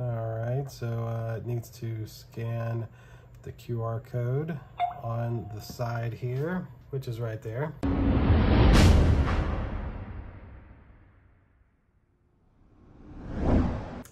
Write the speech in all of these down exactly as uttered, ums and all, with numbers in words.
All right, so uh, it needs to scan the Q R code on the side here, which is right there.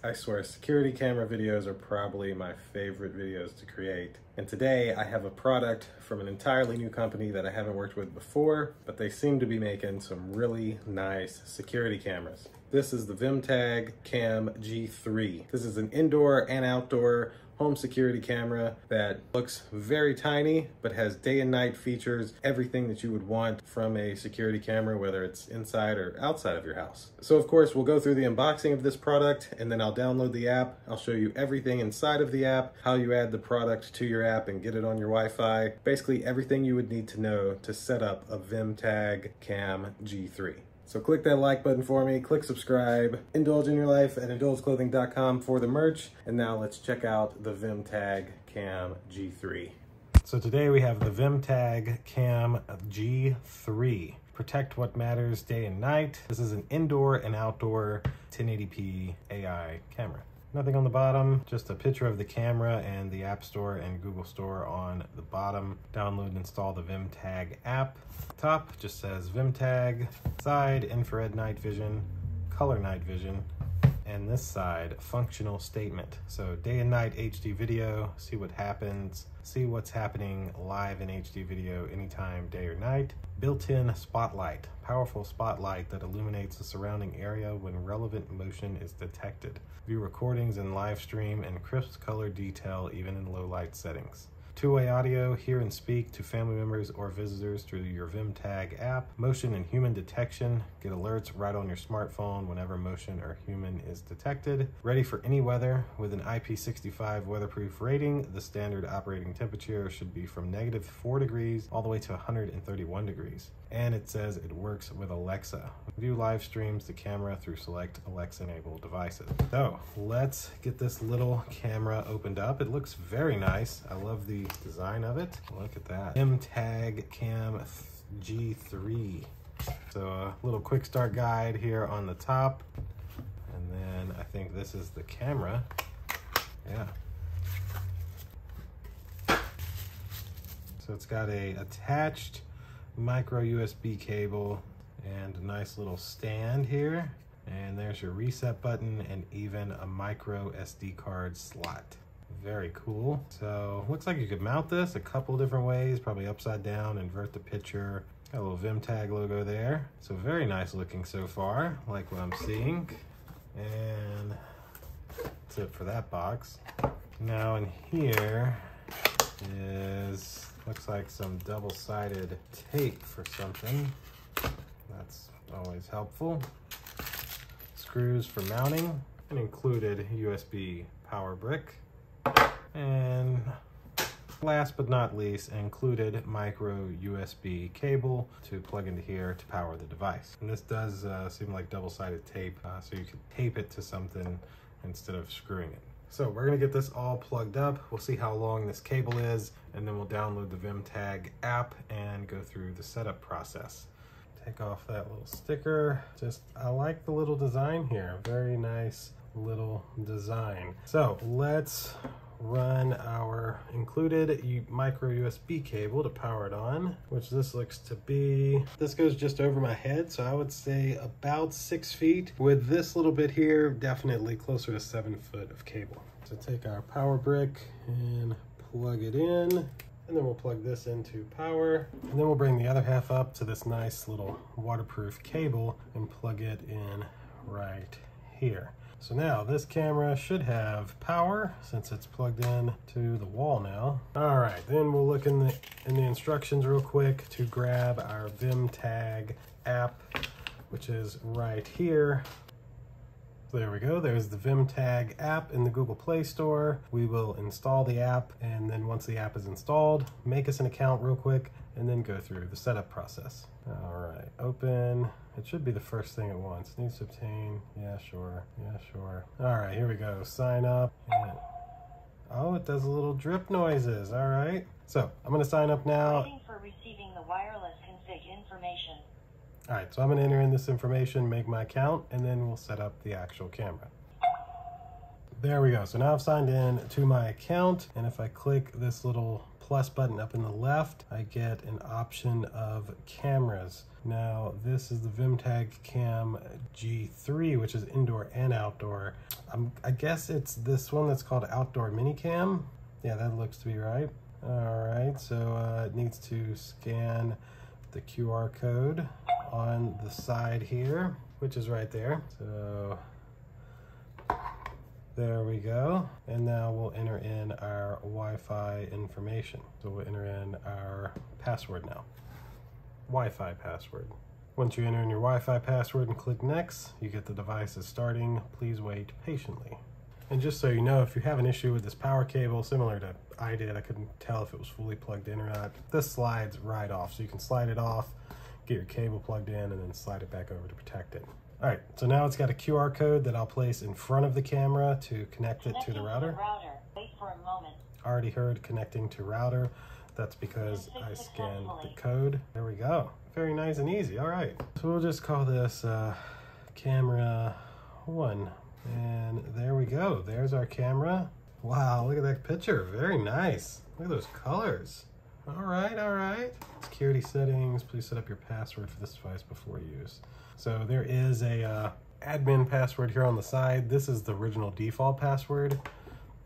I swear, security camera videos are probably my favorite videos to create. And today I have a product from an entirely new company that I haven't worked with before, but they seem to be making some really nice security cameras. This is the Vimtag Cam G three. This is an indoor and outdoor home security camera that looks very tiny, but has day and night features, everything that you would want from a security camera, whether it's inside or outside of your house. So of course, we'll go through the unboxing of this product, and then I'll download the app. I'll show you everything inside of the app, how you add the product to your app and get it on your Wi-Fi, basically everything you would need to know to set up a Vimtag Cam G three. So click that like button for me, click subscribe, indulge in your life at indulge clothing dot com for the merch. And now let's check out the Vimtag Cam G three. So today we have the Vimtag Cam G three. Protect what matters day and night. This is an indoor and outdoor ten eighty p A I camera. Nothing on the bottom, just a picture of the camera and the App Store and Google Store on the bottom. Download and install the Vimtag app. Top just says Vimtag. Side, infrared night vision, color night vision, and this side, functional statement. So day and night H D video, see what happens, see what's happening live in H D video anytime, day or night. Built-in spotlight, powerful spotlight that illuminates the surrounding area when relevant motion is detected. View recordings in live stream and crisp color detail even in low light settings. Two-way audio, hear and speak to family members or visitors through your Vimtag app. Motion and human detection, get alerts right on your smartphone whenever motion or human is detected. Ready for any weather with an I P sixty-five weatherproof rating. The standard operating temperature should be from negative four degrees all the way to one hundred thirty-one degrees. And it says it works with Alexa. View live streams the camera through select Alexa-enabled devices. So let's get this little camera opened up. It looks very nice. I love the design of it. Look at that. Vimtag Cam G three. So a little quick start guide here on the top. And then I think this is the camera. Yeah. So it's got a attached micro U S B cable and a nice little stand here. And there's your reset button and even a micro S D card slot. Very cool. So looks like you could mount this a couple different ways, probably upside down, invert the picture. Got a little Vimtag logo there. So very nice looking so far, like what I'm seeing. And that's it for that box. Now in here is, looks like some double-sided tape for something. That's always helpful. Screws for mounting, and included U S B power brick. And last but not least, included micro U S B cable to plug into here to power the device. And this does uh, seem like double-sided tape, uh, so you can tape it to something instead of screwing it. So we're gonna get this all plugged up. We'll see how long this cable is, and then we'll download the Vimtag app and go through the setup process. Take off that little sticker. Just, I like the little design here. Very nice little design. So let's run our included micro U S B cable to power it on, which this looks to be, this goes just over my head, so I would say about six feet. With this little bit here, definitely closer to seven foot of cable. So take our power brick and plug it in, and then we'll plug this into power, and then we'll bring the other half up to this nice little waterproof cable and plug it in right here. So now this camera should have power since it's plugged in to the wall now. All right, then we'll look in the, in the instructions real quick to grab our Vimtag app, which is right here. There we go, there's the Vimtag app in the Google Play Store. We will install the app, and then once the app is installed, make us an account real quick and then go through the setup process. All right, open. It should be the first thing it wants. Needs to obtain, yeah, sure, yeah, sure. All right, here we go, sign up. And, oh, it does little drip noises, all right. So I'm gonna sign up now. Waiting for receiving the wireless config information. All right, so I'm gonna enter in this information, make my account, and then we'll set up the actual camera. There we go. So now I've signed in to my account, and if I click this little plus button up in the left, I get an option of cameras. Now this is the Vimtag Cam G three, which is indoor and outdoor. Um, I guess it's this one that's called Outdoor Mini Cam. Yeah, that looks to be right. All right, so uh, it needs to scan the Q R code on the side here, which is right there. So there we go. And now we'll enter in our Wi-Fi information. So we'll enter in our password now. Wi-Fi password. Once you enter in your Wi-Fi password and click next, you get the device is starting. Please wait patiently. And just so you know, if you have an issue with this power cable, similar to I did, I couldn't tell if it was fully plugged in or not. This slides right off. So you can slide it off, get your cable plugged in, and then slide it back over to protect it. All right, so now it's got a Q R code that I'll place in front of the camera to connect it to the router. To the router. Wait for a moment. Already heard connecting to router. That's because I scanned the code. There we go. Very nice and easy. All right. So we'll just call this uh, camera one. And there we go. There's our camera. Wow, look at that picture. Very nice. Look at those colors. All right, all right. Security settings. Please set up your password for this device before use. So there is a uh, admin password here on the side. This is the original default password.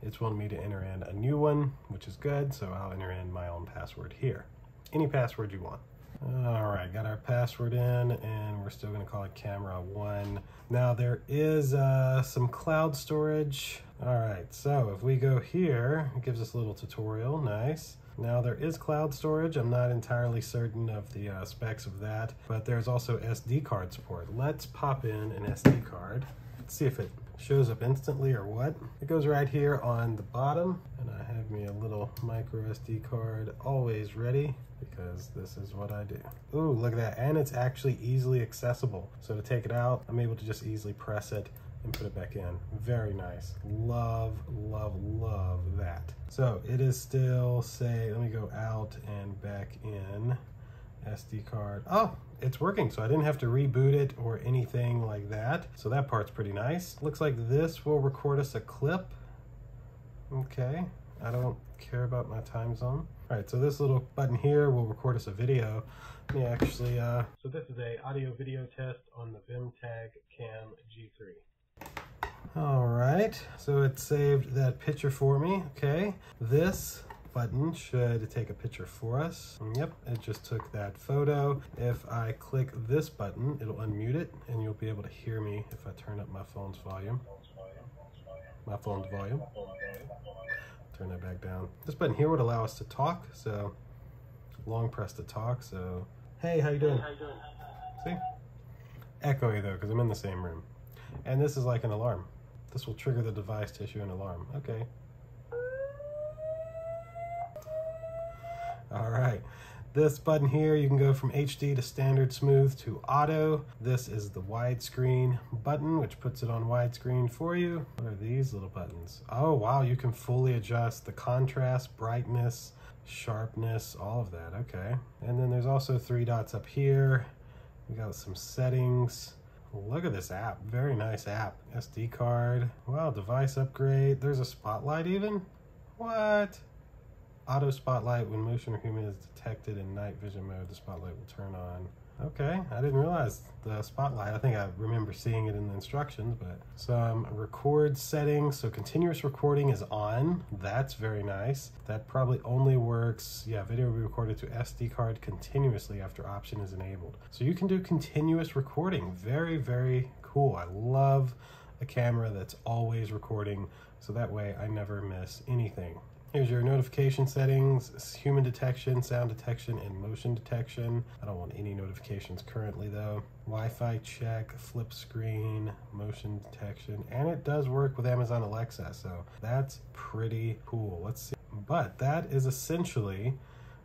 It's wanting me to enter in a new one, which is good, so I'll enter in my own password here. Any password you want. All right, got our password in, and we're still gonna call it camera one. Now there is uh, some cloud storage. All right, so if we go here, it gives us a little tutorial, nice. Now there is cloud storage. I'm not entirely certain of the uh, specs of that, but there's also S D card support. Let's pop in an S D card. Let's see if it shows up instantly or what. It goes right here on the bottom, and I have me a little micro S D card always ready because this is what I do. Ooh, look at that, and it's actually easily accessible. So to take it out, I'm able to just easily press it and put it back in. Very nice. Love, love, love that. So it is still, say, let me go out and back in. S D card. Oh, it's working, so I didn't have to reboot it or anything like that. So that part's pretty nice. Looks like this will record us a clip. Okay, I don't care about my time zone. All right, so this little button here will record us a video. Let me actually, uh, so this is a audio video test on the Vimtag Cam G three. All right, so it saved that picture for me. Okay, this button should take a picture for us. Yep, it just took that photo. If I click this button, it'll unmute it, and you'll be able to hear me if I turn up my phone's volume. My phone's volume. Turn that back down. This button here would allow us to talk, so long press to talk, so hey, how you doing? See? Echoey though, because I'm in the same room. And this is like an alarm. This will trigger the device to issue an alarm. Okay. All right, this button here, you can go from H D to standard smooth to auto. This is the widescreen button, which puts it on widescreen for you. What are these little buttons? Oh, wow, you can fully adjust the contrast, brightness, sharpness, all of that, okay. And then there's also three dots up here. We got some settings. Look at this app, very nice app. S D card, wow, device upgrade. There's a spotlight even, what? Auto spotlight, when motion or movement is detected in night vision mode, the spotlight will turn on. Okay, I didn't realize the spotlight. I think I remember seeing it in the instructions, but some record settings. So continuous recording is on. That's very nice. That probably only works, yeah, video will be recorded to S D card continuously after option is enabled. So you can do continuous recording. Very, very cool. I love a camera that's always recording, so that way I never miss anything. Here's your notification settings, human detection, sound detection, and motion detection. I don't want any notifications currently though. Wi-Fi check, flip screen, motion detection, and it does work with Amazon Alexa, so that's pretty cool. Let's see. But that is essentially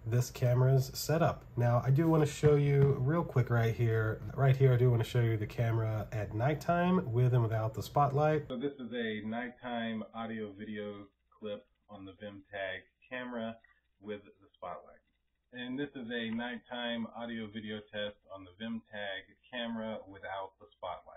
this camera's setup. Now, I do want to show you real quick right here. Right here, I do want to show you the camera at nighttime with and without the spotlight. So this is a nighttime audio video clip on the Vimtag camera with the spotlight. And this is a nighttime audio video test on the Vimtag camera without the spotlight.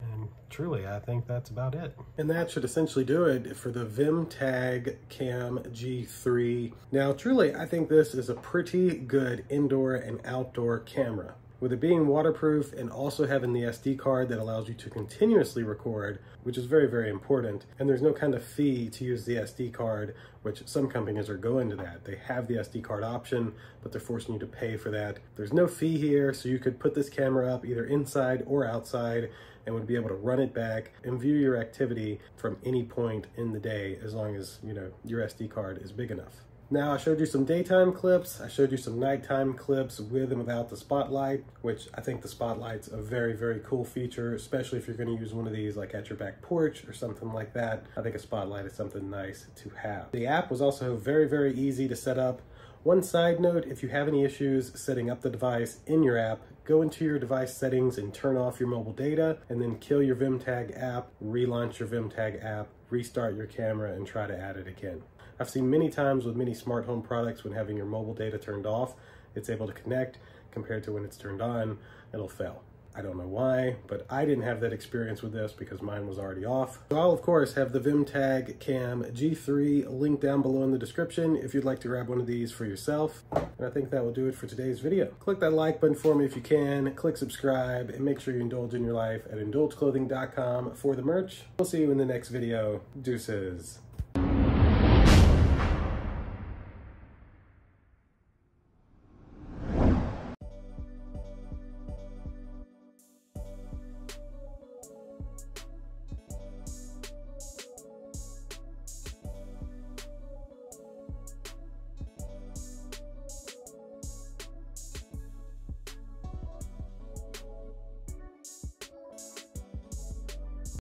And truly, I think that's about it. And that should essentially do it for the Vimtag Cam G three. Now, truly, I think this is a pretty good indoor and outdoor camera. With it being waterproof and also having the S D card that allows you to continuously record, which is very, very important. And there's no kind of fee to use the S D card, which some companies are going to that. They have the S D card option, but they're forcing you to pay for that. There's no fee here, so you could put this camera up either inside or outside and would be able to run it back and view your activity from any point in the day, as long as, you know, your S D card is big enough. Now, I showed you some daytime clips, I showed you some nighttime clips with and without the spotlight, which I think the spotlight's a very, very cool feature, especially if you're going to use one of these like at your back porch or something like that. I think a spotlight is something nice to have. The app was also very, very easy to set up. One side note, if you have any issues setting up the device in your app, go into your device settings and turn off your mobile data, and then kill your Vimtag app, relaunch your Vimtag app, restart your camera, and try to add it again. I've seen many times with many smart home products when having your mobile data turned off, it's able to connect compared to when it's turned on, it'll fail. I don't know why, but I didn't have that experience with this because mine was already off. So I'll of course have the Vimtag Cam G three linked down below in the description if you'd like to grab one of these for yourself. And I think that will do it for today's video. Click that like button for me if you can, click subscribe, and make sure you indulge in your life at indulge clothing dot com for the merch. We'll see you in the next video. Deuces.